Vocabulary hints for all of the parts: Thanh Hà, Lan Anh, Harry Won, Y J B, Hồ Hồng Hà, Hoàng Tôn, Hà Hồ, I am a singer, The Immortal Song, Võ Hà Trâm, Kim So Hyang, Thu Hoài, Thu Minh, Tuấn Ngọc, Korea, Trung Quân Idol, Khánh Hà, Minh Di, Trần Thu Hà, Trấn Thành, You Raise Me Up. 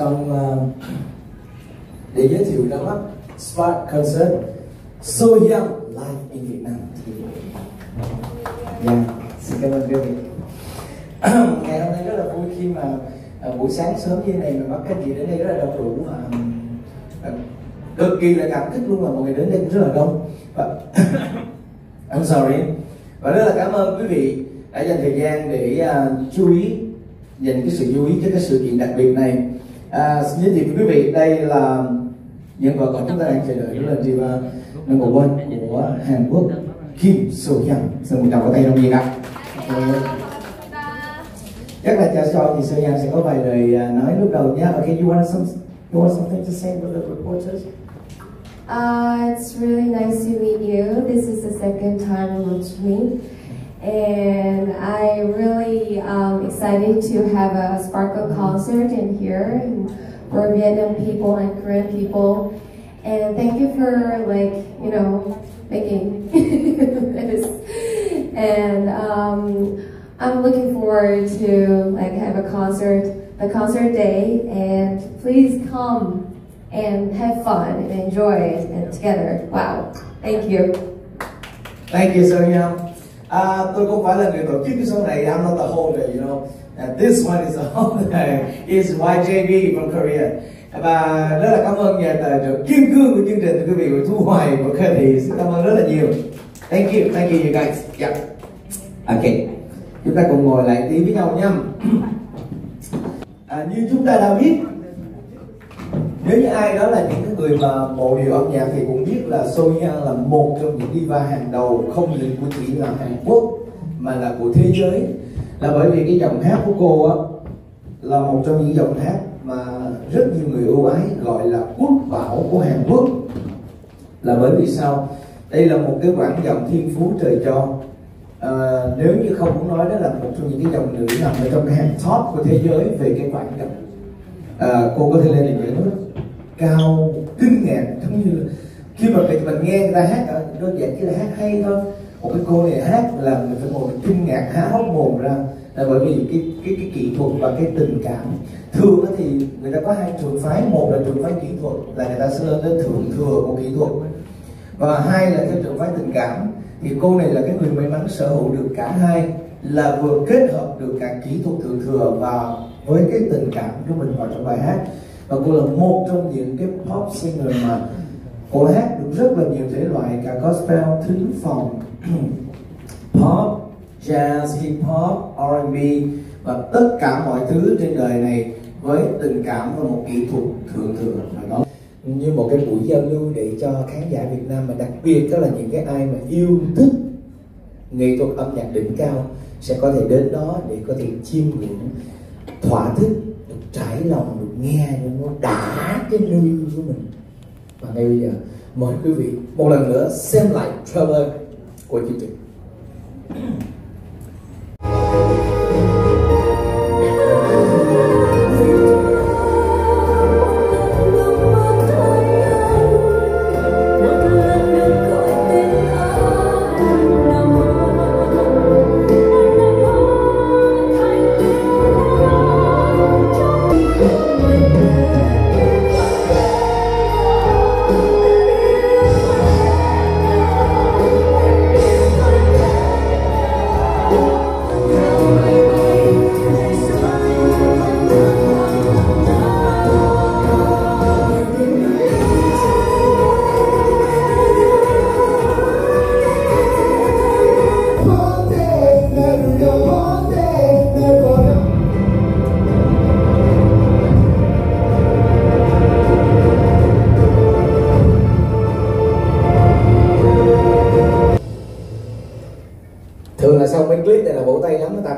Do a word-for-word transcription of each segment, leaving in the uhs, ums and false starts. trong uh, để giới thiệu ra mắt Spark Concert So Hyang live in Việt Nam. Dạ, yeah, xin cảm ơn quý vị. Ngày hôm nay rất là vui khi mà uh, buổi sáng sớm như này mà bắt các chị đến đây rất là đông đủ và uh, cực kỳ là cảm kích luôn, mà mọi người đến đây cũng rất là đông. Và I'm sorry. Và rất là cảm ơn quý vị đã dành thời gian để uh, chú ý, dành cái sự chú ý cho cái sự kiện đặc biệt này. À, xin giới thiệu với quý vị, đây là nhân vật còn chúng ta đang chờ đợi, đó là diva number one của Hàn Quốc, Kim So Hyang. Xin một chào có tay đồng nghiệp ạ. Chắc là chào sau thì So Hyang sẽ có vài lời nói lúc đầu nhé. Okay, you want some, you want something to say with the reporters? Uh, it's really nice to meet you. This is the second time we will meet. And I'm really um, excited to have a Sparkle concert in here for Vietnam people and Korean people. And thank you for, like, you know, making this. And um, I'm looking forward to, like, have a concert, the concert day. And please come and have fun and enjoy it and together. Wow. Thank you. Thank you, Sonia. À, tôi không phải là người tổ chức cái show này, I'm not the holder, you know. And this one is the holder, is Y J B from Korea. Và rất là cảm ơn nhà tài trợ kim cương của chương trình, quý vị của Thu Hoài của Khánh Hà, xin cảm ơn rất là nhiều. Thank you, thank you you guys. Yeah. Okay, chúng ta cùng ngồi lại tí với nhau nha. À, như chúng ta đã biết, nếu như ai đó là những người mà bộ điều âm nhạc thì cũng biết là So Hyang là một trong những diva hàng đầu, không những của chỉ là Hàn Quốc mà là của thế giới, là bởi vì cái giọng hát của cô á là một trong những giọng hát mà rất nhiều người ưu ái gọi là quốc bảo của Hàn Quốc. Là bởi vì sao? Đây là một cái bản giọng thiên phú trời cho. À, nếu như không muốn nói, đó là một trong những cái dòng nữ nằm ở trong cái hàng top của thế giới về cái bản giọng. À, cô có thể lên được những cao kinh ngạc, giống như là khi mà mình nghe người ta hát đơn giản chỉ là hát hay thôi, một cái cô này hát là mình phải ngồi mình kinh ngạc há hốc mồm ra, là bởi vì cái cái cái kỹ thuật và cái tình cảm. Thường thì người ta có hai trường phái, một là trường phái kỹ thuật là người ta sẽ lên đến thượng thừa của kỹ thuật, và hai là cái trường phái tình cảm. Thì cô này là cái người may mắn sở hữu được cả hai, là vừa kết hợp được cả kỹ thuật thượng thừa và với cái tình cảm của mình vào trong bài hát. Và cô là một trong những cái pop singer mà cô hát được rất là nhiều thể loại, cả gospel, thính phòng, pop, jazz, hip hop, R and B và tất cả mọi thứ trên đời này với tình cảm và một kỹ thuật thượng thừa. Và đó như một cái buổi giao lưu để cho khán giả Việt Nam, mà đặc biệt đó là những cái ai mà yêu thích nghệ thuật âm nhạc đỉnh cao sẽ có thể đến đó để có thể chiêm ngưỡng, thỏa thích, được trải lòng, được nghe nó đã cái lưu của mình. Và ngay bây giờ mời quý vị một lần nữa xem lại trailer của chương trình.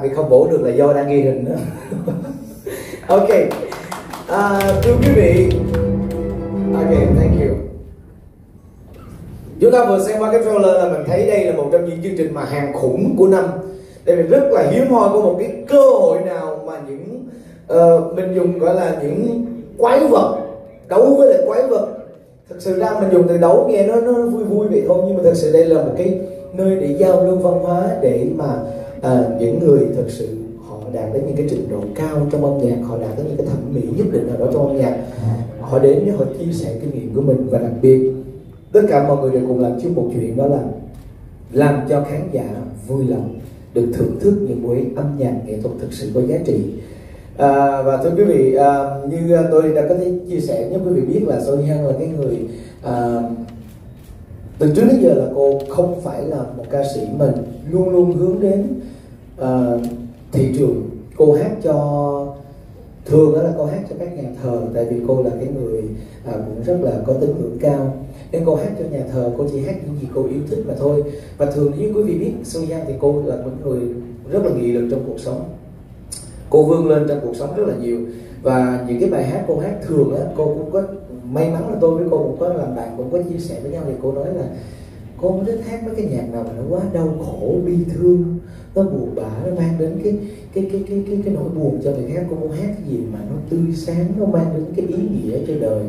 Vì không bổ được là do đang ghi hình nữa. Ok, à, thưa quý vị, ok, thank you. Chúng ta vừa xem qua cái trailer là mình thấy đây là một trong những chương trình mà hàng khủng của năm. Đây là rất là hiếm hoi có một cái cơ hội nào mà những uh, mình dùng gọi là những quái vật đấu với lại quái vật. Thật sự ra mình dùng từ đấu nghe nó nó vui vui vậy thôi, nhưng mà thật sự đây là một cái nơi để giao lưu văn hóa, để mà à, những người thực sự họ đạt đến những cái trình độ cao trong âm nhạc, họ đạt đến những cái thẩm mỹ nhất định nào đó trong âm nhạc, họ đến họ chia sẻ kinh nghiệm của mình. Và đặc biệt tất cả mọi người đều cùng làm chung một chuyện, đó là làm cho khán giả vui lòng được thưởng thức những buổi âm nhạc nghệ thuật thực sự có giá trị. À, và thưa quý vị, à, như tôi đã có thể chia sẻ với quý vị biết là So Hyang là cái người à, từ trước đến giờ là cô không phải là một ca sĩ mình luôn luôn hướng đến à, thị trường. Cô hát cho thường đó là cô hát cho các nhà thờ, tại vì cô là cái người à, cũng rất là có tín ngưỡng cao, nên cô hát cho nhà thờ, cô chỉ hát những gì cô yêu thích mà thôi. Và thường như quý vị biết, So Hyang thì cô là một người rất là nghị lực trong cuộc sống, cô vươn lên trong cuộc sống rất là nhiều. Và những cái bài hát cô hát thường á, cô cũng có may mắn là tôi với cô cũng có làm bạn, cũng có chia sẻ với nhau, thì cô nói là cô không thích hát mấy cái nhạc nào mà nó quá đau khổ bi thương, nó buồn bã, nó mang đến cái cái cái cái cái, cái nỗi buồn cho người khác. Cô muốn hát cái gì mà nó tươi sáng, nó mang đến cái ý nghĩa cho đời,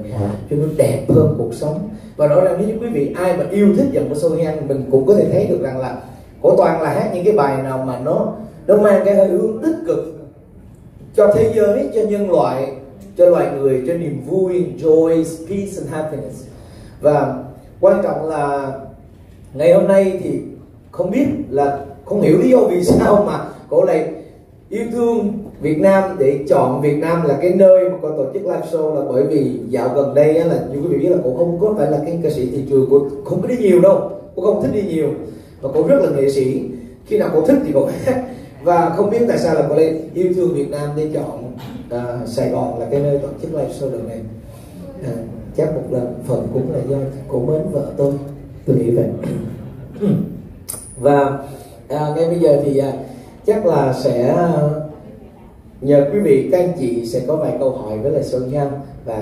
cho nó đẹp hơn cuộc sống. Và rõ ràng nếu quý vị ai mà yêu thích dòng của So Hyang, mình cũng có thể thấy được rằng là cổ toàn là hát những cái bài nào mà nó nó mang cái hơi hướng tích cực cho thế giới, cho nhân loại, cho loài người, cho niềm vui, joy, peace and happiness. Và quan trọng là ngày hôm nay thì không biết là không hiểu lý do vì sao mà cô lại yêu thương Việt Nam để chọn Việt Nam là cái nơi mà cô tổ chức live show, là bởi vì dạo gần đây là như quý vị biết là cô không có phải là cái ca sĩ thị trường, cô không có đi nhiều đâu, cô không thích đi nhiều, và cô rất là nghệ sĩ, khi nào cô thích thì cô hát. Và không biết tại sao là cô lại yêu thương Việt Nam để chọn uh, Sài Gòn là cái nơi tổ chức live show lần này. À, chắc một lần phần cũng là do cô mến vợ tôi, tôi nghĩ vậy. Và à, ngay bây giờ thì à, chắc là sẽ à, nhờ quý vị các anh chị sẽ có vài câu hỏi với lại So Hyang. Và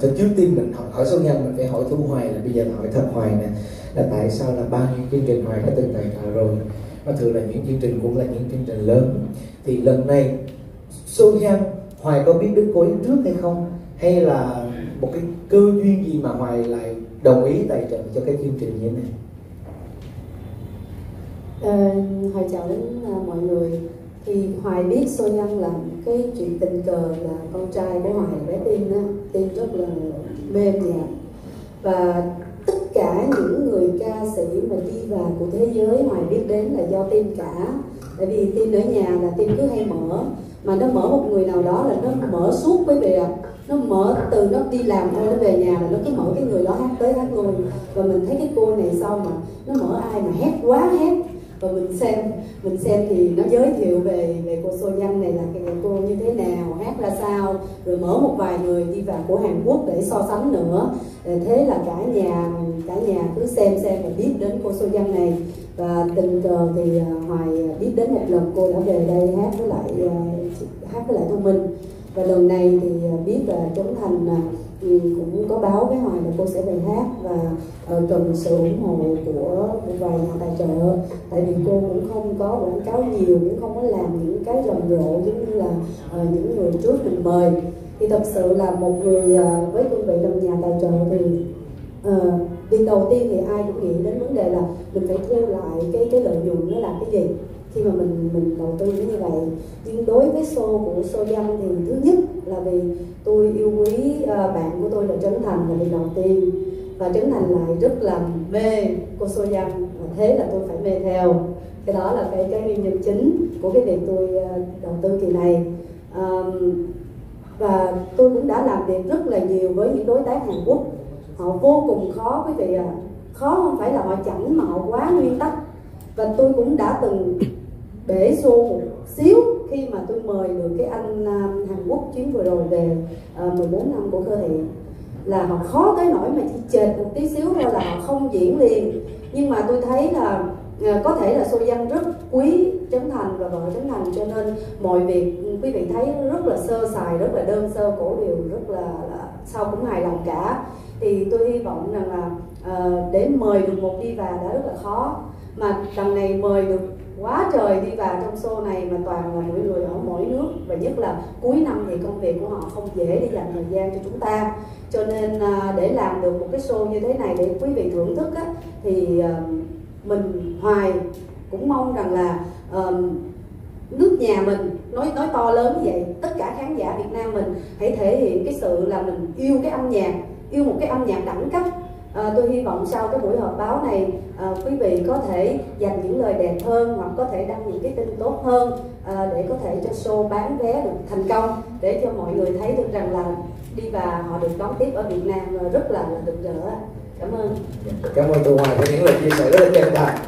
à, trước tiên mình hỏi, hỏi So Hyang, mình phải hỏi Thu Hoài, là bây giờ hỏi thật Hoài nè, là tại sao là bao nhiêu chương trình Hoài đã từng tài trợ rồi, mà thường là những chương trình cũng là những chương trình lớn, thì lần này So Hyang, Hoài có biết đến cô ấy trước hay không, hay là một cái cơ duyên gì mà Hoài lại đồng ý tài trợ cho cái chương trình như thế này? À, Hoài chào đến à, mọi người. Thì Hoài biết So Hyang là cái chuyện tình cờ, là con trai của Hoài bé Tiên á, Tiên rất là mê nhạc, và tất cả những người ca sĩ mà đi vào của thế giới Hoài biết đến là do Tiên cả. Tại vì Tiên ở nhà là Tiên cứ hay mở, mà nó mở một người nào đó là nó mở suốt với bề ạ. Nó mở từ nó đi làm thôi, nó về nhà là nó cứ mở cái người đó hát tới hát luôn. Và mình thấy cái cô này sau mà nó mở ai mà hát quá hát, và mình xem mình xem thì nó giới thiệu về về cô So Hyang này là cái cô như thế nào, hát ra sao, rồi mở một vài người đi vào của Hàn Quốc để so sánh nữa. Thế là cả nhà cả nhà cứ xem xem và biết đến cô So Hyang này. Và tình cờ thì Hoài biết đến một lần cô đã về đây hát với lại hát với lại Thu Minh. Và lần này thì biết là Trấn Thành thì cũng có báo với Hoài là cô sẽ về hát và cần sự ủng hộ của vài nhà tài trợ. Tại vì cô cũng không có quảng cáo nhiều, cũng không có làm những cái rầm rộ giống như là những người trước mình mời. Thì thật sự là một người với cương vị làm nhà tài trợ thì việc đầu tiên thì ai cũng nghĩ đến vấn đề là mình phải theo lại cái cái lợi nhuận nó là cái gì khi mà mình mình đầu tư như vậy. Nhưng đối với show của So Hyang thì thứ nhất là vì tôi yêu quý uh, bạn của tôi là Trấn Thành là việc đầu tiên, và Trấn Thành lại rất là mê cô So Hyang, thế là tôi phải mê theo. Cái đó là cái cái nguyên nhân chính của cái việc tôi uh, đầu tư kỳ này. Um, và tôi cũng đã làm việc rất là nhiều với những đối tác Hàn Quốc, họ vô cùng khó quý vị ạ. À. Khó không phải là họ chẳng mà họ quá nguyên tắc. Và tôi cũng đã từng bể xô một xíu khi mà tôi mời được cái anh uh, Hàn Quốc chuyến vừa rồi về uh, mười bốn năm của Cơ Hiện, là họ khó tới nỗi mà chỉ chệt một tí xíu thôi là họ không diễn liền. Nhưng mà tôi thấy là uh, có thể là So Hyang rất quý Trấn Thành và vợ Trấn Thành, cho nên mọi việc quý vị thấy rất là sơ sài, rất là đơn sơ, cổ điều rất là, là sao cũng hài lòng cả. Thì tôi hy vọng rằng là uh, để mời được một đi và đã rất là khó, mà lần này mời được quá trời đi vào trong show này, mà toàn là mỗi người ở mỗi nước, và nhất là cuối năm thì công việc của họ không dễ để dành thời gian cho chúng ta. Cho nên để làm được một cái show như thế này để quý vị thưởng thức á, thì mình Hoài cũng mong rằng là nước nhà mình, nói nói to lớn như vậy, tất cả khán giả Việt Nam mình hãy thể hiện cái sự là mình yêu cái âm nhạc, yêu một cái âm nhạc đẳng cấp. À, tôi hy vọng sau cái buổi họp báo này, à, quý vị có thể dành những lời đẹp hơn hoặc có thể đăng những cái tin tốt hơn, à, để có thể cho show bán vé được thành công, để cho mọi người thấy được rằng là đi và họ được đón tiếp ở Việt Nam rất là rực rỡ. Cảm ơn. Cảm ơn Thu Hoài với những lời chia sẻ rất là chân thành.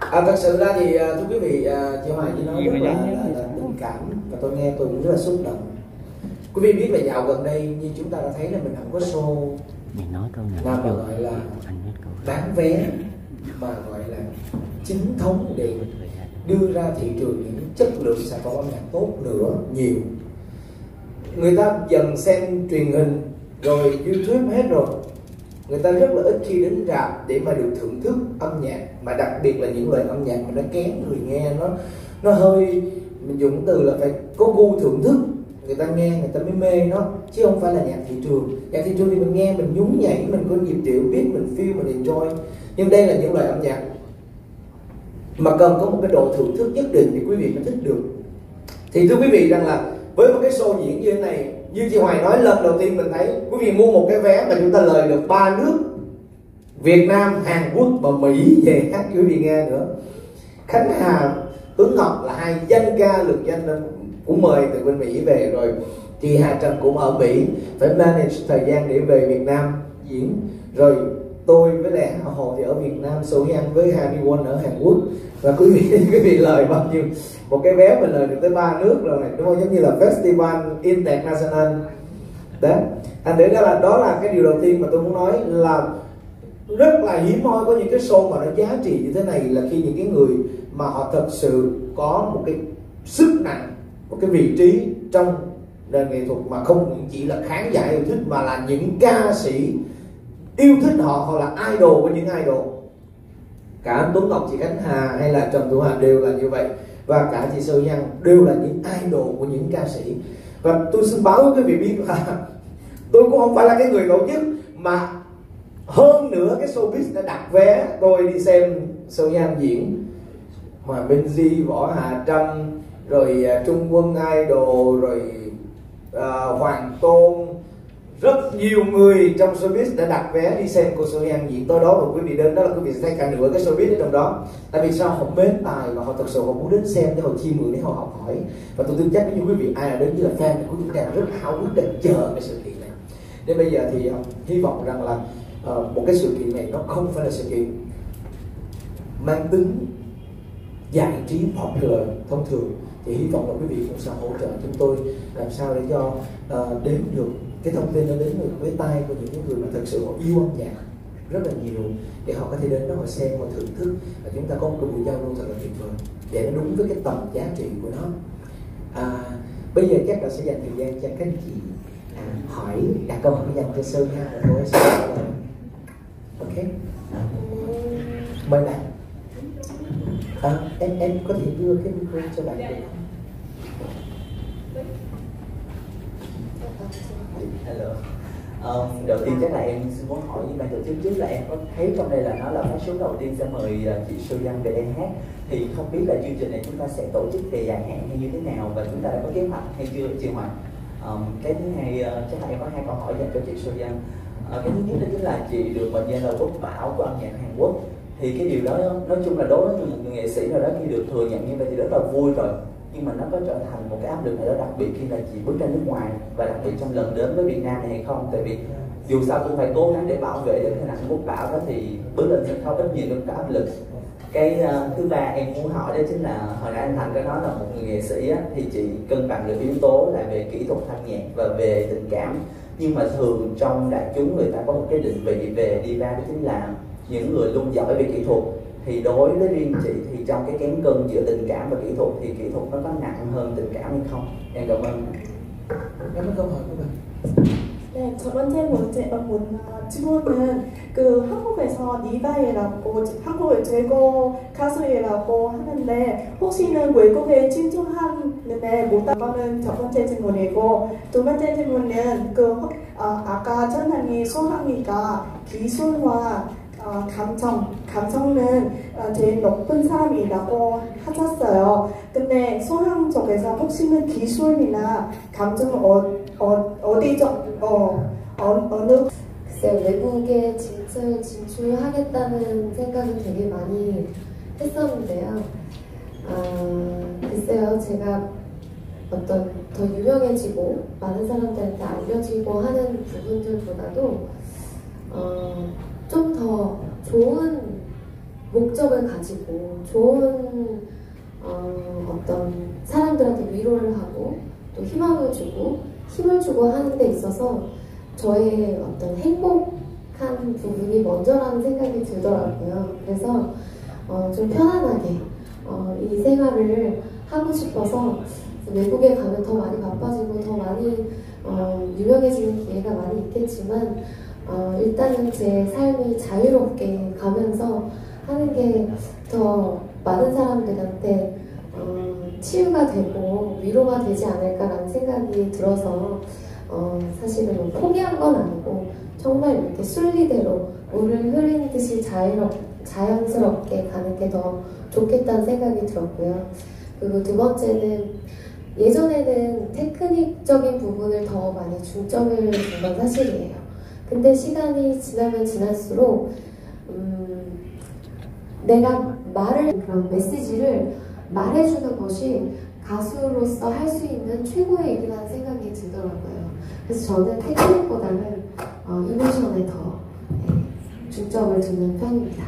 À, thật sự ra thì thưa quý vị, chị Hoài chỉ nói rất là, là, là tình cảm và tôi nghe tôi cũng rất là xúc động. Quý vị biết là dạo gần đây như chúng ta đã thấy là mình không có show nào mà gọi là bán vé mà gọi là chính thống để đưa ra thị trường những chất lượng sản phẩm âm nhạc tốt nữa nhiều. Người ta dần xem truyền hình rồi YouTube hết rồi, người ta rất là ít khi đến rạp để mà được thưởng thức âm nhạc, mà đặc biệt là những loại âm nhạc mà nó kén người nghe, nó nó hơi, mình dùng từ là phải có gu thưởng thức, người ta nghe người ta mới mê nó, chứ không phải là nhạc thị trường. Nhạc thị trường thì mình nghe mình nhún nhảy, mình có nhịp điệu biết, mình feel, mình enjoy, nhưng đây là những loại âm nhạc mà cần có một cái độ thưởng thức nhất định thì quý vị mới thích được. Thì thưa quý vị rằng là với một cái show diễn như thế này, như chị Hoài nói, lần đầu tiên mình thấy quý vị mua một cái vé mà chúng ta lời được ba nước Việt Nam, Hàn Quốc và Mỹ về hát quý vị nghe nữa. Khánh Hà, Tuấn Ngọc là hai danh ca lược danh cũng mời từ bên Mỹ về rồi, chị Hà Trần cũng ở Mỹ phải manage thời gian để về Việt Nam diễn, rồi tôi với lại Hà Hồ thì ở Việt Nam, So Hyang với Harry Won ở Hàn Quốc. Và quý vị, quý vị lời bao nhiêu một cái vé mình lời được tới ba nước rồi này, đúng không? Giống như là festival international đó. Thành thử ra là đó là cái điều đầu tiên mà tôi muốn nói là rất là hiếm hoi có những cái show mà nó giá trị như thế này, là khi những cái người mà họ thật sự có một cái sức nặng, một cái vị trí trong nền nghệ thuật mà không chỉ là khán giả yêu thích mà là những ca sĩ yêu thích họ, họ là idol của những idol. Cả Tuấn Ngọc, chị Khánh Hà hay là Trần Thu Hà đều là như vậy, và cả chị So Hyang đều là những idol của những ca sĩ. Và tôi xin báo với quý vị biết là tôi cũng không phải là cái người tổ chức, mà hơn nữa cái showbiz đã đặt vé tôi đi xem So Hyang diễn, mà Minh Di, Võ Hà Trâm, rồi Trung Quân Idol, rồi uh, Hoàng Tôn, rất nhiều người trong showbiz đã đặt vé đi xem cô So Hyang diễn tối đó. Và quý vị đến đó là quý vị sẽ thấy cả nửa cái showbiz ở trong đó. Tại vì sao? Họ mến tài và họ thật sự họ muốn đến xem để họ chiêm ngưỡng, để họ học hỏi. Và tôi tin chắc như quý vị ai là đến như là fan của chúng ta rất háo hức để chờ cái sự kiện này. Nên bây giờ thì uh, hy vọng rằng là uh, một cái sự kiện này nó không phải là sự kiện mang tính giải trí popular thông thường, thì hy vọng là quý vị cũng sẽ hỗ trợ chúng tôi làm sao để cho uh, đến được cái thông tin nó đến được với tay của những người mà thật sự họ yêu âm nhạc rất là nhiều, để họ có thể đến đó họ xem, họ thưởng thức, và chúng ta có một cái buổi giao lưu thật là tuyệt vời để nó đúng với cái tầm giá trị của nó. À, bây giờ chắc là sẽ dành thời gian cho các chị à, hỏi đặt câu hỏi dành cho Sơn ha, rồi thôi sẽ trả lời. Ok, mời bạn. À, em em có thể đưa cái micro cho bạn được. Hello. Um, đầu tiên chắc là em xin muốn hỏi với ban tổ chức trước là em có thấy trong đây là nó là phát số đầu tiên sẽ mời chị So Hyang về đây hát, thì không biết là chương trình này chúng ta sẽ tổ chức về dài hạn hay như thế nào, và chúng ta đã có kế hoạch hay chưa chị Hoàng? Um, cái thứ hai chắc là em có hai câu hỏi dành cho chị So Hyang. Uh, cái thứ nhất đó chính là chị được mệnh danh là quốc bảo của âm nhạc Hàn Quốc, thì cái điều đó nói chung là đối với một người nghệ sĩ nào đó khi được thừa nhận như vậy thì rất là vui rồi, nhưng mà nó có trở thành một cái áp lực nào đó đặc biệt khi là chị bước ra nước ngoài, và đặc biệt trong lần đến với Việt Nam này hay không? Tại vì dù sao cũng phải cố gắng để bảo vệ được hình ảnh quốc bảo đó, thì bước lên sân khấu rất nhiều cũng có áp lực. Cái uh, thứ ba em muốn hỏi đó chính là hồi nãy anh Thành có nói là một người nghệ sĩ á, thì chị cân bằng được yếu tố là về kỹ thuật thanh nhạc và về tình cảm, nhưng mà thường trong đại chúng người ta có một cái định vị về diva đó chính là những người luôn giỏi về kỹ thuật, thì đối với riêng chị thì trong cái cán cân giữa tình cảm và kỹ thuật thì kỹ thuật nó có nặng hơn tình cảm hay không? Em cảm ơn. Cảm ơn câu hỏi của bạn. 네, 첫 번째로 제가 본 질문은 그 한국에서 니바이라고 한국의 최고 가수라고 하는데 혹시는 외국에 진출하는데 못한 거는 첫 번째 질문이고, 두 번째 질문은 그 어, 아까 전환이 소항이가 기술과 어, 감정, 감정은 어, 제일 높은 사람이라고 하셨어요. 근데 소형 쪽에서 혹시는 기술이나 감정은 어, 어, 어디죠? 어, 어, 어느? 글쎄요, 외국에 진출, 진출하겠다는 생각은 되게 많이 했었는데요. 아, 글쎄요, 제가 어떤 더 유명해지고 많은 사람들한테 알려지고 하는 부분들보다도 어, 좀 더 좋은 목적을 가지고 좋은 어, 어떤 사람들한테 위로를 하고 또 희망을 주고 힘을 주고 하는 데 있어서 저의 어떤 행복한 부분이 먼저라는 생각이 들더라고요. 그래서 어, 좀 편안하게 어, 이 생활을 하고 싶어서 외국에 가면 더 많이 바빠지고 더 많이 어, 유명해지는 기회가 많이 있겠지만 어, 일단은 제 삶이 자유롭게 가면서 하는 게 더 많은 사람들한테 어, 치유가 되고 위로가 되지 않을까라는 생각이 들어서 어, 사실은 뭐 포기한 건 아니고 정말 이렇게 순리대로 물을 흐르는 듯이 자유롭, 자연스럽게 가는 게 더 좋겠다는 생각이 들었고요. 그리고 두 번째는 예전에는 테크닉적인 부분을 더 많이 중점을 둔 건 사실이에요. 근데 시간이 지나면 지날수록 음, 내가 말을 그런 메시지를 말해주는 것이 가수로서 할 수 있는 최고의 일이라는 생각이 들더라고요. 그래서 저는 테크닉보다는 어, 이모션에 더 네, 중점을 두는 편입니다.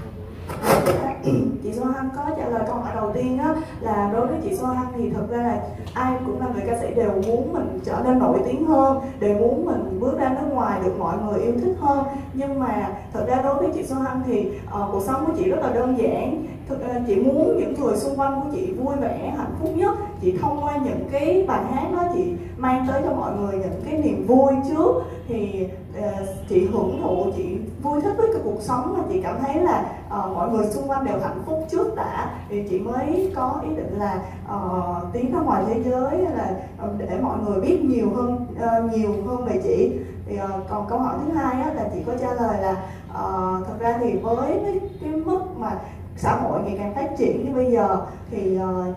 Chị So Hyang có trả lời câu hỏi đầu tiên á, là đối với chị So Hyang thì thật ra là ai cũng là người ca sĩ đều muốn mình trở nên nổi tiếng hơn, đều muốn mình bước ra nước ngoài được mọi người yêu thích hơn. Nhưng mà thật ra đối với chị So Hyang thì uh, cuộc sống của chị rất là đơn giản. Thực, uh, chị muốn những người xung quanh của chị vui vẻ, hạnh phúc nhất. Chị thông qua những cái bài hát đó chị mang tới cho mọi người những cái niềm vui trước. Thì uh, chị hưởng thụ, chị vui thích với cái cuộc sống mà chị cảm thấy là uh, mọi người xung quanh đều hạnh phúc trước đã. Thì chị mới có ý định là uh, tiến ra ngoài thế giới là uh, để mọi người biết nhiều hơn uh, nhiều hơn về chị. Thì, uh, còn câu hỏi thứ hai á, là chị có trả lời là uh, thật ra thì với cái, cái mức mà xã hội ngày càng phát triển như bây giờ thì uh,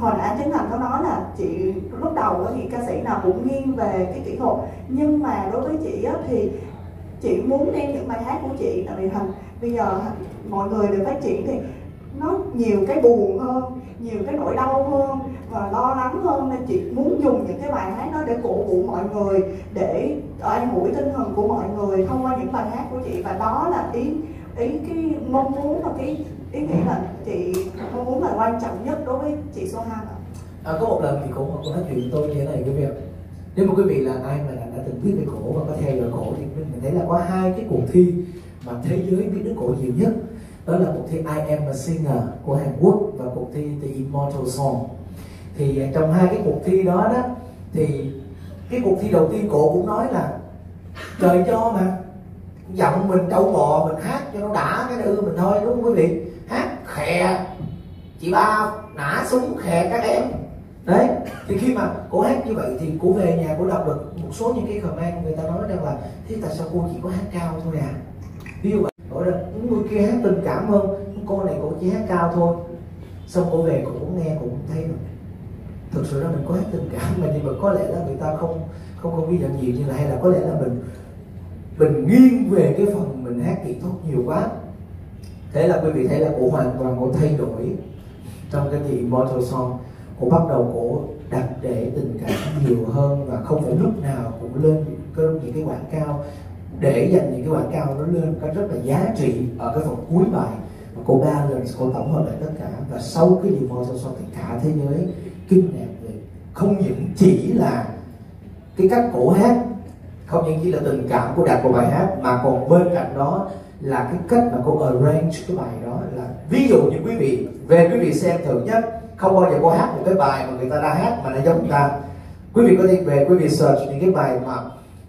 hồi nãy Trấn Thành có nói là chị lúc đầu thì ca sĩ nào cũng nghiêng về cái kỹ thuật, nhưng mà đối với chị á, thì chị muốn đem những bài hát của chị, tại vì thành bây giờ mọi người đều phát triển thì nó nhiều cái buồn hơn, nhiều cái nỗi đau hơn và lo lắng hơn, nên chị muốn dùng những cái bài hát đó để cổ vũ mọi người, để an ủi tinh thần của mọi người thông qua những bài hát của chị. Và đó là ý ý cái mong muốn và cái ý nghĩa là chị mong muốn là quan trọng nhất đối với chị So Hyang ạ. À, có một lần thì Cổ Ngọc nói chuyện tôi như thế này quý vị ạ. Nếu mà quý vị là ai mà đã, đã từng biết về Cổ và có theo dõi Cổ thì mình thấy là có hai cái cuộc thi mà thế giới biết đến Cổ nhiều nhất. Đó là cuộc thi I am a singer của Hàn Quốc và cuộc thi The Immortal Song. Thì trong hai cái cuộc thi đó đó thì cái cuộc thi đầu tiên Cổ cũng nói là trời cho mà giọng mình trâu bò mình hát cho nó đã cái ư mình thôi, đúng không quý vị? Hát khè chị ba nã súng khè các em đấy. Thì khi mà Cổ hát như vậy thì Cổ về nhà Cổ đọc được một số những cái comment người ta nói rằng là thế tại sao cô chỉ có hát cao thôi nè, ví dụ Cổ là người kia hát tình cảm hơn, cô này Cổ chỉ hát cao thôi. Xong Cổ về Cổ cũng nghe, Cổ cũng thấy rồi thực sự là mình có hát tình cảm mà, nhưng mà có lẽ là người ta không không không ghi nhận nhiều, như là hay là có lẽ là mình mình nghiêng về cái phần mình hát kỹ thuật nhiều quá. Thế là quý vị thấy là Cổ hoàn toàn Cổ thay đổi trong cái The Immortal Song. Cổ bắt đầu Cổ đặt để tình cảm nhiều hơn và không phải lúc nào cũng lên những, những cái quảng cáo, để dành những cái quảng cáo nó lên có rất là giá trị ở cái phần cuối bài. Cổ balance, Cổ tổng hợp lại tất cả, và sau cái The Immortal Song thì cả thế giới kinh ngạc về không những chỉ là cái cách Cổ hát, không những chỉ là tình cảm Cô đặt vào bài hát, mà còn bên cạnh đó là cái cách mà Cô arrange cái bài đó. Là ví dụ như quý vị về quý vị xem thử nhất, không bao giờ Cô hát một cái bài mà người ta đã hát mà nó giống ta. Quý vị có thể về quý vị search những cái bài mà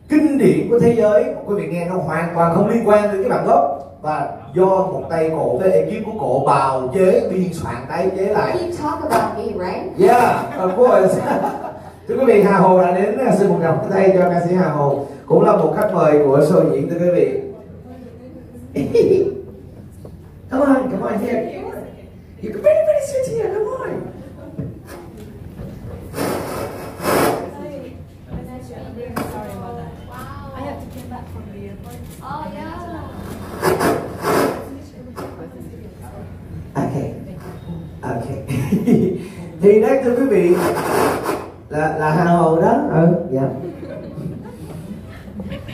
kinh điển của thế giới, quý vị nghe nó hoàn toàn không liên quan đến cái bản gốc, và do một tay Cổ với ekip của Cổ bào chế, biên soạn, tái chế lại. Yeah, of course. Thưa quý vị, Hà Hồ đã đến, xin một tràng pháo tay cho ca sĩ Hà Hồ, cũng là một khách mời của show diễn. Thưa quý vị, Come on, come on, here. You can very, very sit here, come on. I'm really sorry about that. Wow. I have to get back from the airport. Oh, yeah. Okay. Okay. Thì đấy thưa quý vị là, là Hà Hồ đó. Ừ, dạ.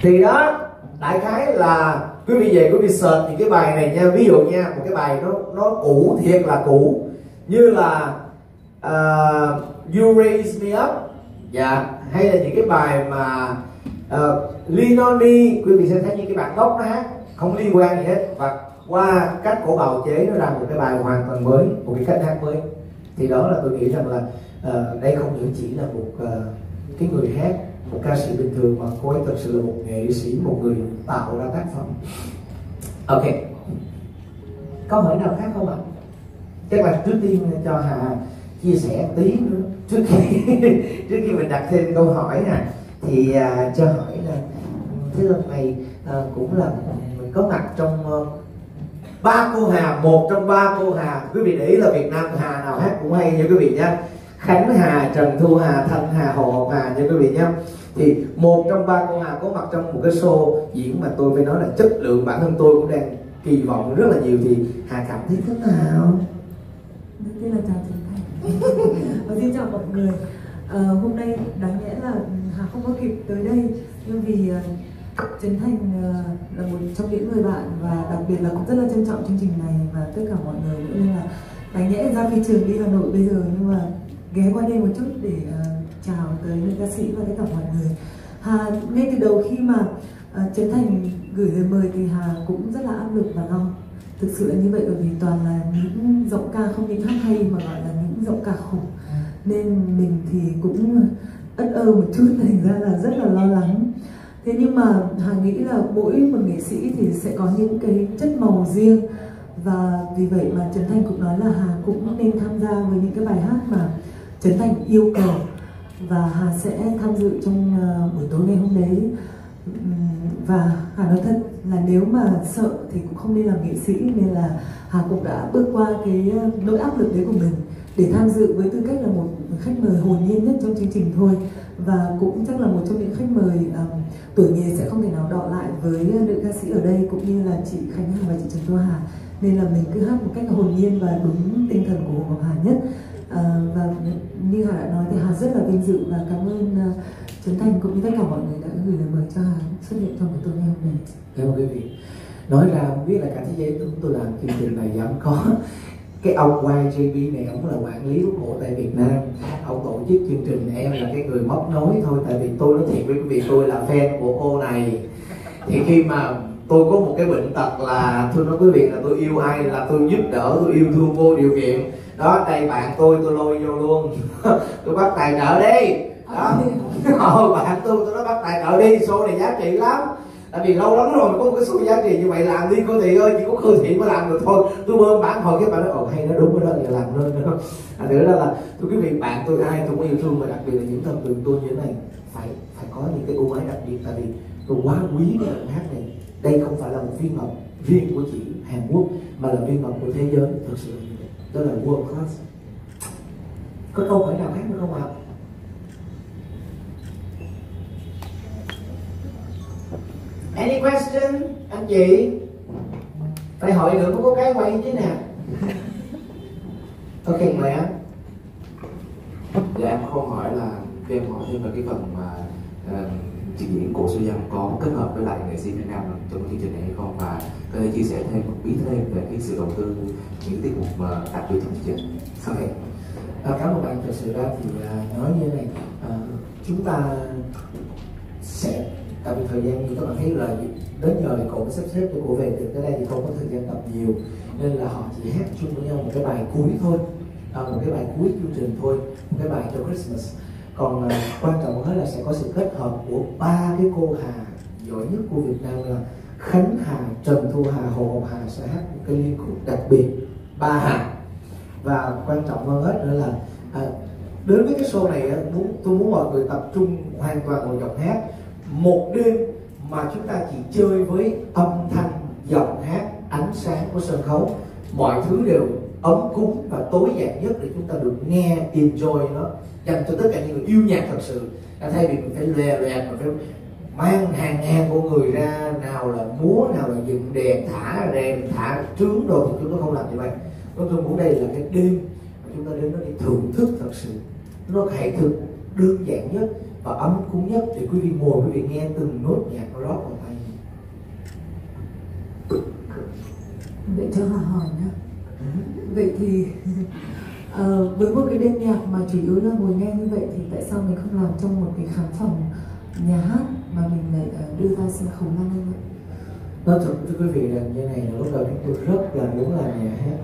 Thì đó, đại khái là quý vị về quý vị search thì cái bài này nha, ví dụ nha, một cái bài nó nó cũ thiệt là cũ, như là uh, You Raise Me Up, dạ, hay là những cái bài mà uh, Linoni, quý vị sẽ thấy những cái bản gốc nó hát không liên quan gì hết, và qua cách của bào chế nó ra một cái bài hoàn toàn mới, một cái cách hát mới. Thì đó là tôi nghĩ rằng là uh, đây không những chỉ là một uh, cái người hát, một ca sĩ bình thường, mà cô ấy thật sự là một nghệ sĩ, một người tạo ra tác phẩm. Ok, câu hỏi nào khác không ạ? Chắc là trước tiên cho Hà chia sẻ tí nữa, trước khi trước khi mình đặt thêm câu hỏi nè, thì à, cho hỏi là thế lần này à, cũng là mình có mặt trong ba uh, cô Hà, một trong ba cô Hà. Quý vị để ý là Việt Nam Hà nào hát cũng hay nha quý vị nha, Khánh Hà, Trần Thu Hà, Thanh Hà, Hồ Hồng Hà nha quý vị nha. Thì một trong ba cô Hà có mặt trong một cái show diễn mà tôi phải nói là chất lượng bản thân tôi cũng đang kỳ vọng rất là nhiều. Thì Hà cảm thấy thế nào? Thế là chào chị. Và xin chào mọi người. À, hôm nay đáng lẽ là Hà không có kịp tới đây, nhưng vì uh, Trấn Thành uh, là một trong những người bạn, và đặc biệt là cũng rất là trân trọng chương trình này và tất cả mọi người nữa, nên là đáng lẽ ra phi trường đi Hà Nội bây giờ, nhưng mà ghé qua đây một chút để uh, chào tới những ca sĩ và tất cả mọi người. Hà ngay từ đầu khi mà uh, Trấn Thành gửi lời mời thì Hà cũng rất là áp lực và lo, thực sự là như vậy, bởi vì toàn là những giọng ca không những hát hay mà gọi là giọng cả khủng, nên mình thì cũng ất ơ một chút, thành ra là rất là lo lắng. Thế nhưng mà Hà nghĩ là mỗi một nghệ sĩ thì sẽ có những cái chất màu riêng, và vì vậy mà Trấn Thành cũng nói là Hà cũng nên tham gia với những cái bài hát mà Trấn Thành yêu cầu, và Hà sẽ tham dự trong buổi tối ngày hôm đấy. Và Hà nói thật là nếu mà sợ thì cũng không nên làm nghệ sĩ, nên là Hà cũng đã bước qua cái nỗi áp lực đấy của mình để tham dự với tư cách là một khách mời hồn nhiên nhất trong chương trình thôi, và cũng chắc là một trong những khách mời um, tuổi nghề sẽ không thể nào đọ lại với nữ ca sĩ ở đây cũng như là chị Khánh Hà và chị Trần Thu Hà, nên là mình cứ hát một cách hồn nhiên và đúng tinh thần của Hồ Hồng Hà nhất. Uh, và như Hà đã nói thì Hà rất là vinh dự và cảm ơn uh, Trấn Thành cũng như tất cả mọi người đã gửi lời mời cho Hà xuất hiện trong buổi tối ngày hôm nay. Cảm ơn quý vị. Nói là không biết là cả thế giới chúng tôi làm chương trình này dám có. Cái ông Y J B này, ông là quản lý của bộ tại Việt Nam, ông tổ chức chương trình, em là cái người móc nối thôi. Tại vì tôi nói thiệt với quý vị, tôi là fan của cô này. Thì khi mà tôi có một cái bệnh tật là tôi nói quý vị là tôi yêu ai là tôi giúp đỡ, tôi yêu thương vô điều kiện. Đó, đây bạn tôi, tôi lôi vô luôn. Tôi bắt tài trợ đi. Đó, ừ, bạn tôi, tôi nói bắt tài trợ đi, số này giá trị lắm. Tại vì lâu lắm rồi có một cái số giá trị như vậy, làm đi cô Thị ơi, chỉ có cô Thị mới làm được thôi. Tôi bơm bản hồi cái bạn nói, ồ hay nó đúng rồi đó, giờ làm lên nữa. À, nữa đó là, tôi quý vị bạn tôi ai tôi cũng yêu thương, và đặc biệt là những thần tượng tôi như thế này phải phải có những cái ưu ái đặc biệt, tại vì tôi quá quý cái bài hát này. Đây không phải là một phiên bản riêng của chị Hàn Quốc, mà là phiên bản của thế giới, thật sự đó là world class. Có câu hỏi nào khác nữa không ạ? Any question? Anh chị phải hỏi nữa có cái quay chứ nè. Ok, mời anh. Dạ em không hỏi là em hỏi thêm về cái phần mà trình uh, diễn của So Hyang có kết hợp với lại nghệ sĩ Việt Nam trong chương trình này hay không, và có thể chia sẻ thêm một bí thêm về cái sự đầu tư những tiết mục mà đặc biệt trong chương trình. Ok. À, cảm ơn bạn. Thật sự ra thì uh, nói như thế này, uh, chúng ta sẽ tại vì thời gian như các bạn thấy là đến giờ thì cậu sắp xếp cho cô về từ tới đây thì không có thời gian tập nhiều, nên là họ chỉ hát chung với nhau một cái bài cuối thôi, à, một cái bài cuối chương trình thôi, một cái bài cho Christmas. Còn uh, quan trọng hơn là sẽ có sự kết hợp của ba cái cô Hà giỏi nhất của Việt Nam là Khánh Hà, Trần Thu Hà, Hồ Hồng Hà sẽ hát một cái liên khúc đặc biệt ba Hà. Và quan trọng hơn hết nữa là uh, đến với cái show này muốn tôi muốn mọi người tập trung hoàn toàn vào giọng hát. Một đêm mà chúng ta chỉ chơi với âm thanh, giọng hát, ánh sáng của sân khấu, mọi thứ đều ấm cúng và tối giản nhất để chúng ta được nghe, enjoy nó, dành cho tất cả những người yêu nhạc thật sự. Thay vì mình phải lè lè, mình phải mang hàng ngàn của người ra, nào là múa, nào là dựng đèn, thả rèm, thả trướng đồ, thì chúng tôi không làm như vậy. Tôi muốn đây là cái đêm mà chúng ta đến đó để thưởng thức thật sự, nó hãy thực đơn giản nhất và ấm cúng nhất để quý vị ngồi, quý vị nghe từng nốt nhạc nó rót vào tay. Vậy cho Hà hỏi nhá. Vậy thì uh, với một cái đêm nhạc mà chủ yếu là ngồi nghe như vậy thì tại sao mình không làm trong một cái khán phòng nhà hát mà mình lại uh, đưa ra sân khấu năm như vậy? Nói thật với quý vị là như này, là lúc đầu chúng tôi rất là muốn làm nhà hát.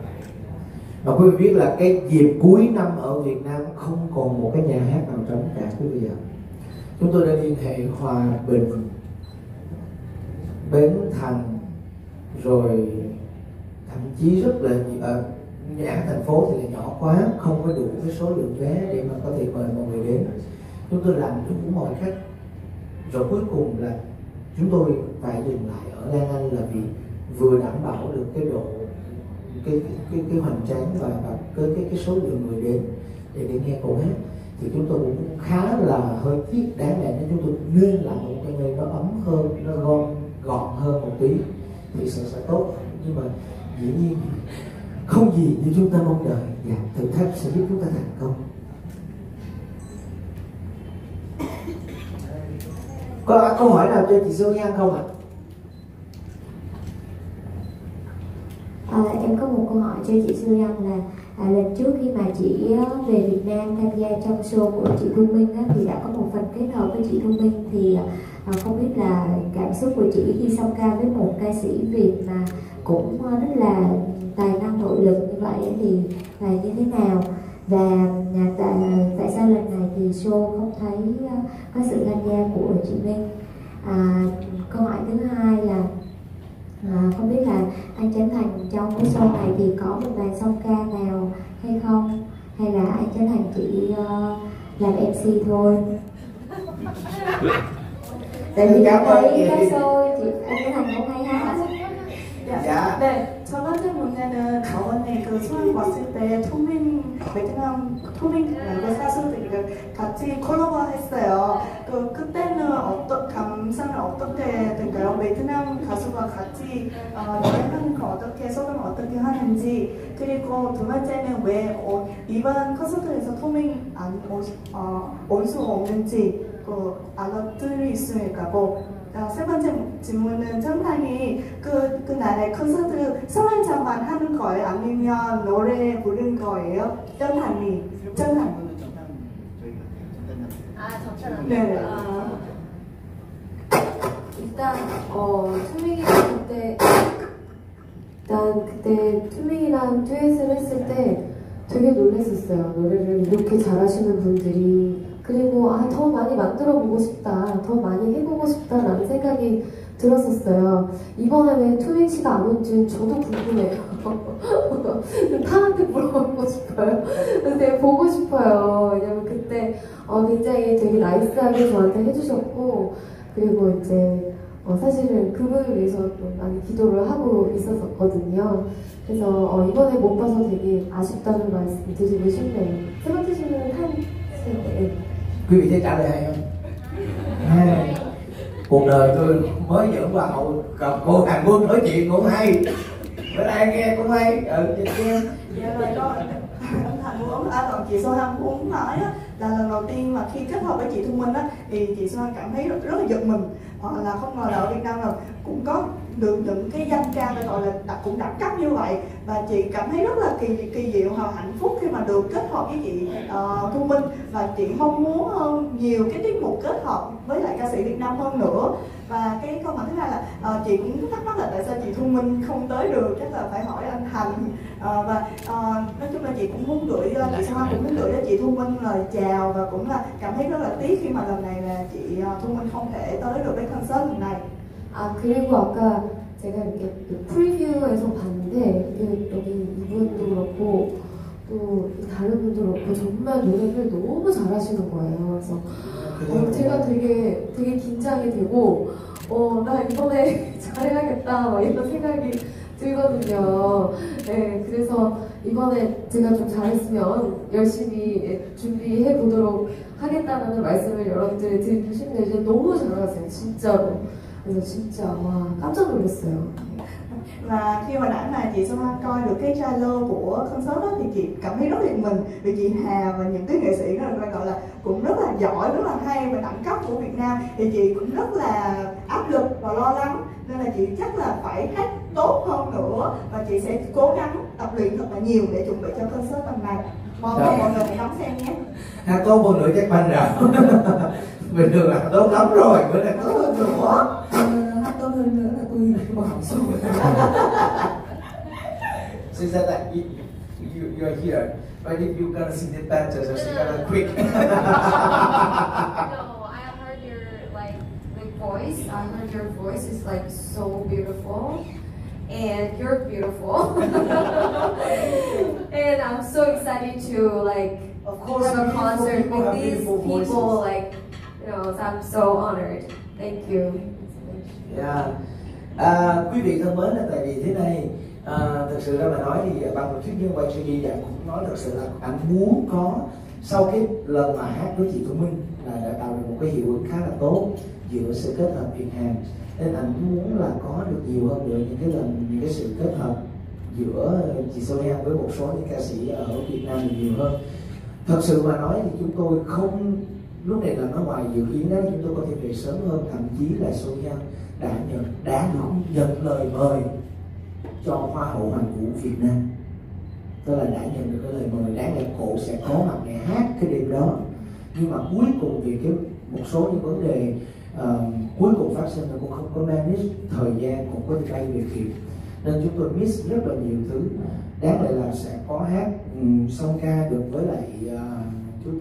Và quý vị biết là cái dịp cuối năm ở Việt Nam không còn một cái nhà hát nào trống cả quý vị ạ. Chúng tôi đã liên hệ Hòa Bình, Bến Thành, rồi thậm chí rất là ở nhà thành phố thì là nhỏ quá, không có đủ cái số lượng vé để mà có thể mời mọi người đến. Chúng tôi làm đủ mọi cách, rồi cuối cùng là chúng tôi phải dừng lại ở Lan Anh là vì vừa đảm bảo được cái độ cái cái cái hoành tráng và, và cái cái cái số lượng người đến để để nghe cô hát, thì chúng tôi cũng khá là hơi tiếc. Đáng lẽ chúng tôi nên làm một cái nơi nó ấm hơn, nó gọn gọn hơn một tí thì sẽ sẽ tốt, nhưng mà dĩ nhiên không gì như chúng ta mong đợi. Và thử thách sẽ giúp chúng ta thành công. Có câu hỏi nào cho chị So Hyang không ạ? À? À, em có một câu hỏi cho chị So Hyang là à, lần trước khi mà chị về Việt Nam tham gia trong show của chị Thu Minh á, thì đã có một phần kết hợp với chị Thu Minh, thì à, không biết là cảm xúc của chị khi song ca với một ca sĩ Việt mà cũng rất là tài năng nội lực như vậy thì là như thế nào, và tại, tại sao lần này thì show không thấy có sự tham gia của chị Minh? À, câu hỏi thứ hai là à, không biết là anh Trấn Thành trong cái show này thì có một bài song ca nào hay không, hay là anh Trấn Thành chỉ uh, làm em xê thôi? Tại vì cảm thấy cái show chị anh Trấn Thành cũng hay hát. Dạ. 네, 저는 문제는 언니 그 소영 봤을 때 투민 베트남 투민 멤버 가수들이 같이 콜라보했어요. 그 그때는 어떤 감상을 어떻게 될까요? 베트남 가수가 같이 어, 한국을 어떻게 소감을 어떻게 하는지, 그리고 두 번째는 왜 어, 이번 콘서트에서 투민 안 올 수가 없는지 그 알아들이 있으니까 뭐. 아, 세 번째 질문은 천당이 그, 그 날에 콘서트 서원장만 하는 거예요? 아니면 노래 부른 거예요? 천당이 천당 아, 저처럼 네. 아, 일단 어, 투밍이랑 그때 일단 그때 투밍이랑 듀엣을 했을 때 되게 놀랐었어요. 노래를 이렇게 잘하시는 분들이, 그리고 아, 더 많이 만들어보고 싶다, 더 많이 해보고 싶다라는 생각이 들었었어요. 이번에 왜 투민 씨가 안 온지는 저도 궁금해요. 타한테 물어보고 싶어요. 근데 보고 싶어요. 왜냐면 그때 어, 굉장히 되게 나이스하게 저한테 해주셨고, 그리고 이제 어, 사실은 그분을 위해서 좀 많이 기도를 하고 있었거든요. 그래서 어, 이번에 못 봐서 되게 아쉽다는 말씀 드리고 싶네요. 세 번째 질문은 한 네. Quý vị thấy trả lời hay không? Hay. Cuộc đời tôi mới dẫn vào gặp cô Hàn Quốc nói chuyện cũng hay, bữa nay nghe cũng hay. Ừ, nghe. Dạ rồi đó. Ông Thành muốn, à, còn chị So Hyang muốn nói á, là lần đầu tiên mà khi kết hợp với chị Thu Minh á, thì chị So Hyang cảm thấy rất, rất là giật mình, hoặc là không ngờ là ở Việt Nam là cũng có được những cái danh ca gọi là đặc, cũng đẳng cấp như vậy, và chị cảm thấy rất là kỳ kỳ diệu và hạnh phúc khi mà được kết hợp với chị uh, Thu Minh, và chị mong muốn hơn nhiều cái tiết mục kết hợp với lại ca sĩ Việt Nam hơn nữa. Và cái câu hỏi thứ hai là uh, chị cũng thắc mắc là tại sao chị Thu Minh không tới được, chắc là phải hỏi anh Thành. Uh, và uh, nói chung là chị cũng muốn gửi uh, chị So Hyang cũng muốn gửi cho chị Thu Minh lời chào, và cũng là cảm thấy rất là tiếc khi mà lần này là chị uh, Thu Minh không thể tới được cái concert lần này. 아, 그리고 아까 제가 이렇게 프리뷰에서 봤는데 여기 이분도 그렇고 또 다른 분도 그렇고 정말 노래를 너무 잘하시는 거예요. 그래서 어, 제가 되게 되게 긴장이 되고 어, 나 이번에 잘해야겠다 막 이런 생각이 들거든요. 네, 그래서 이번에 제가 좀 잘했으면 열심히 준비해 보도록 하겠다는 말씀을 여러분들이 드리고 싶네요. 이제 너무 잘하세요, 진짜로. 그래서 진짜 와 깜짝 놀랐어요. Và khi mà đã mà chị So Hyang coi được cái trailer của concert đó thì chị cảm thấy rất là mình, vì chị Hà và những cái nghệ sĩ đó là gọi là cũng rất là giỏi, rất là hay và đẳng cấp của Việt Nam, thì chị cũng rất là áp lực và lo lắng, nên là chị chắc là phải hát tốt hơn nữa và chị sẽ cố gắng tập luyện thật là nhiều để chuẩn bị cho concert lần này. Mong là mọi người hãy đón xem nhé. Hát tốt hơn nữa chắc banh rồi. Bình thường là tốt lắm rồi, bữa nay tốt hơn nữa. Tốt hơn nữa là tôi bảo số. So is that like you, you, you are here, but if you gonna sing it better, just sing it quick. No, I heard your like like voice. I heard your voice is like so beautiful, and you're beautiful. And I'm so excited to like of course have a concert people, with these people, voices. Like you know, so I'm so honored. Thank you. Yeah. À, quý vị thân mến, là tại vì thế này, à, thật sự ra mà nói thì ban tổ chức như Y J B đã cũng nói thật sự là anh muốn có sau cái lần mà hát với chị Thu Minh là đã tạo được một cái hiệu ứng khá là tốt giữa sự kết hợp truyền hàng, nên anh muốn là có được nhiều hơn nữa những cái lần những cái sự kết hợp giữa chị So Hyang với một số những ca sĩ ở Việt Nam thì nhiều hơn. Thật sự mà nói thì chúng tôi không lúc này là nó ngoài dự kiến đó, chúng tôi có thể về sớm hơn, thậm chí là So Hyang đã nhận đã được nhận lời mời cho Hoa hậu Hoàn vũ Việt Nam, tức là đã nhận được cái lời mời, đáng lẽ cô sẽ có mặt để hát cái đêm đó, nhưng mà cuối cùng vì cái một số những vấn đề uh, cuối cùng phát sinh là cô không có manage thời gian, cũng có thể bay về kịp, nên chúng tôi miss rất là nhiều thứ. Đáng lẽ là sẽ có hát um, song ca được với lại uh,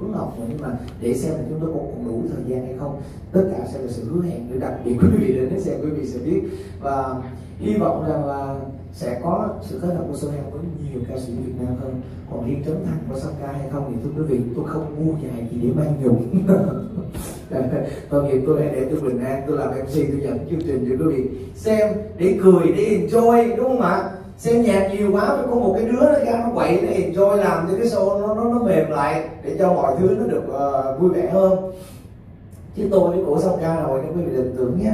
Tuấn Ngọc, nhưng mà để xem là chúng tôi có còn đủ thời gian hay không. Tất cả sẽ là sự hứa hẹn để đặc biệt quý vị đến để xem, quý vị sẽ biết. Và hy vọng rằng là sẽ có sự kết hợp của So Hyang với nhiều ca sĩ Việt Nam hơn. Còn riêng Trấn Thành có song ca hay không thì thưa quý vị, tôi không ngu dài gì để mang nhũng. Còn nghiệp tôi hãy để tôi bình an, tôi làm em xê, tôi dẫn chương trình cho quý vị xem để cười, để enjoy, đúng không ạ? Xem nhạc nhiều quá, có một cái đứa nó ra nó quậy, nó enjoy làm cho cái show nó, nó nó mềm lại để cho mọi thứ nó được uh, vui vẻ hơn. Chứ tôi với cổ song ca rồi, các quý vị đừng tưởng nhé.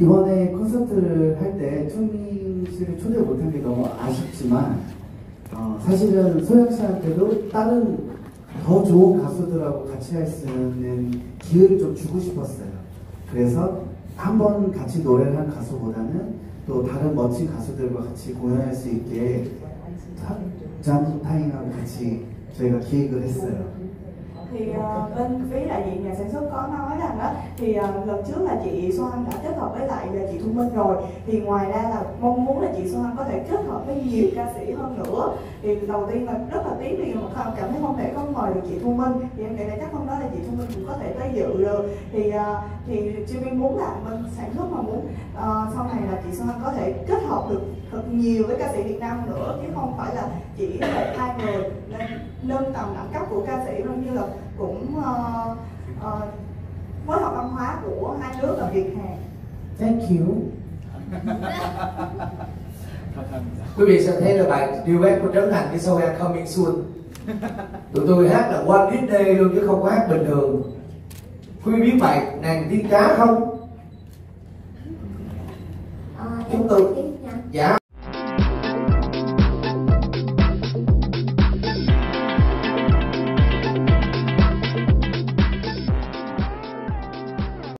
이번에 콘서트를 할 때 투민 씨를 초대 못한 게 너무 아쉽지만 어, 사실은 소영 씨한테도 다른 더 좋은 가수들하고 같이 할 수 있는 기회를 좀 주고 싶었어요. 그래서 한번 같이 노래를 한 가수보다는 또 다른 멋진 가수들과 같이 공연할 수 있게 전 타인하고 같이 저희가 기획을 했어요. Thì uh, bên phía đại diện nhà sản xuất có nói rằng đó thì uh, lần trước là chị So Hyang đã kết hợp với lại là chị Thu Minh rồi, thì ngoài ra là mong muốn là chị So Hyang có thể kết hợp với nhiều ca sĩ hơn nữa. Thì đầu tiên là rất là tiếc vì cảm thấy không thể không mời được chị Thu Minh, thì em nghĩ là chắc hôm đó là chị Thu Minh cũng có thể tới dự được. Thì uh, thì chuyên viên muốn là bên sản xuất mà muốn uh, sau này là chị So Hyang có thể kết hợp được thật nhiều với ca sĩ Việt Nam nữa, chứ không phải là chỉ một hai người, nên nâng tầm đẳng cấp của ca sĩ cũng như là cũng uh, uh, phối hợp văn hóa của hai nước là Việt Hàn. Thank you. Quý vị sẽ thấy là bài duet của Trấn Thành với So Hyang Coming Soon. Tụi tôi hát là One Hit Day luôn chứ không có hát bình thường. Quý vị biết bài Nàng Tiên Cá không? Chúng tôi dạ.